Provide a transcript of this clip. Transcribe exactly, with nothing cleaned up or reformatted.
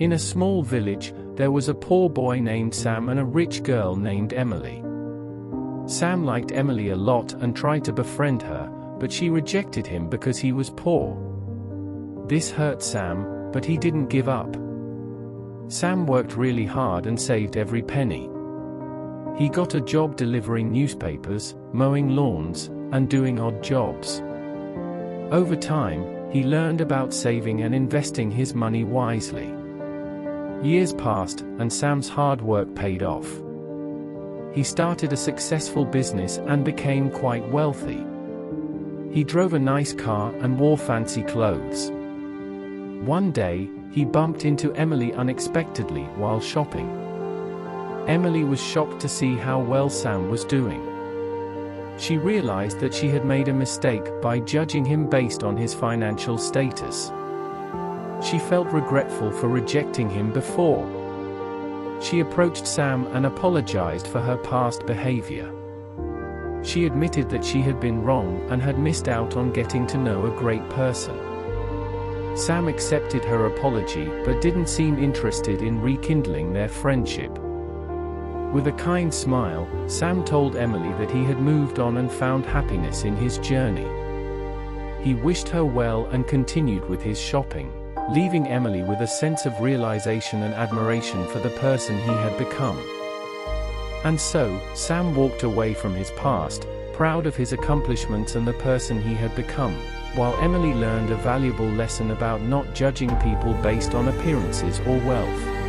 In a small village, there was a poor boy named Sam and a rich girl named Emily. Sam liked Emily a lot and tried to befriend her, but she rejected him because he was poor. This hurt Sam, but he didn't give up. Sam worked really hard and saved every penny. He got a job delivering newspapers, mowing lawns, and doing odd jobs. Over time, he learned about saving and investing his money wisely. Years passed, and Sam's hard work paid off. He started a successful business and became quite wealthy. He drove a nice car and wore fancy clothes. One day, he bumped into Emily unexpectedly while shopping. Emily was shocked to see how well Sam was doing. She realized that she had made a mistake by judging him based on his financial status. She felt regretful for rejecting him before. She approached Sam and apologized for her past behavior. She admitted that she had been wrong and had missed out on getting to know a great person. Sam accepted her apology but didn't seem interested in rekindling their friendship. With a kind smile, Sam told Emily that he had moved on and found happiness in his journey. He wished her well and continued with his shopping, leaving Emily with a sense of realization and admiration for the person he had become. And so, Sam walked away from his past, proud of his accomplishments and the person he had become, while Emily learned a valuable lesson about not judging people based on appearances or wealth.